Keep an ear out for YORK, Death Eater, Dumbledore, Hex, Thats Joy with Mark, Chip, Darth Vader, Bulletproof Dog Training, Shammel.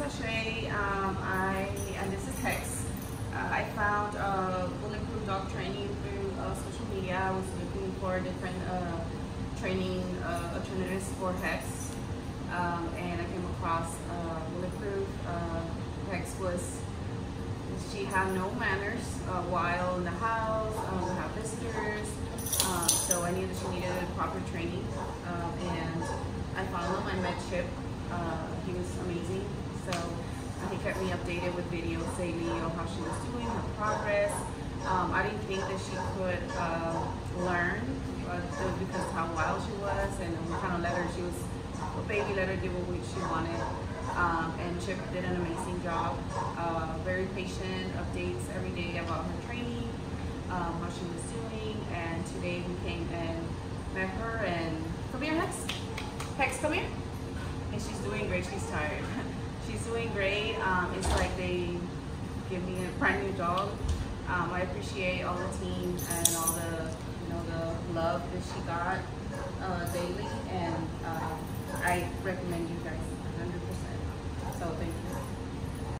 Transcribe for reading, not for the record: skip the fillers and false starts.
sachet. And this is Hex. I found Bulletproof Dog Training through social media. I was looking for different training alternatives for Hex, and I came across Bulletproof. Hex was, she had no manners while in the house, without visitors, so I knew that she needed proper training, and I followed him. I met Chip. He was amazing, so he kept me updated with videos daily on how she was doing, her progress. I didn't think that she could learn because of how wild she was, and we kind of let her, she was a baby, let her do what she wanted. And Chip did an amazing job, very patient, updates every day about her training, how she was doing, and today we came and met her. And come here, Hex. Hex, come here. And she's doing great. She's tired. She's doing great. It's like they give me a brand new dog. I appreciate all the team and all the, you know, the love that she got daily, and I recommend you guys 100%. So thank you.